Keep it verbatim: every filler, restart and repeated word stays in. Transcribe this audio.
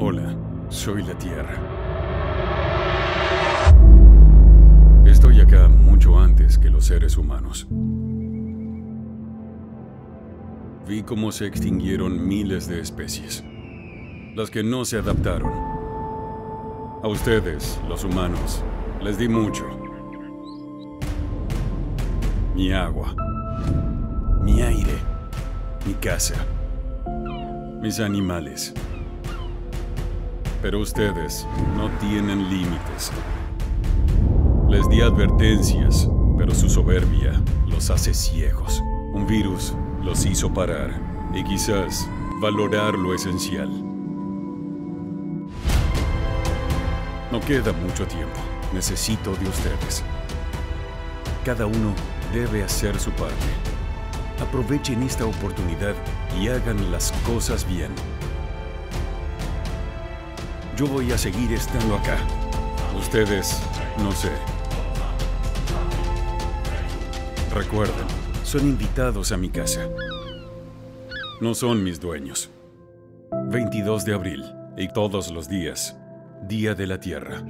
Hola, soy la Tierra. Estoy acá mucho antes que los seres humanos. Vi cómo se extinguieron miles de especies, las que no se adaptaron. A ustedes, los humanos, les di mucho. Mi agua, mi aire, mi casa, mis animales. Pero ustedes no tienen límites. Les di advertencias, pero su soberbia los hace ciegos. Un virus los hizo parar y quizás valorar lo esencial. No queda mucho tiempo. Necesito de ustedes. Cada uno debe hacer su parte. Aprovechen esta oportunidad y hagan las cosas bien. Yo voy a seguir estando acá. Ustedes, no sé. Recuerden, son invitados a mi casa. No son mis dueños. veintidós de abril y todos los días, Día de la Tierra.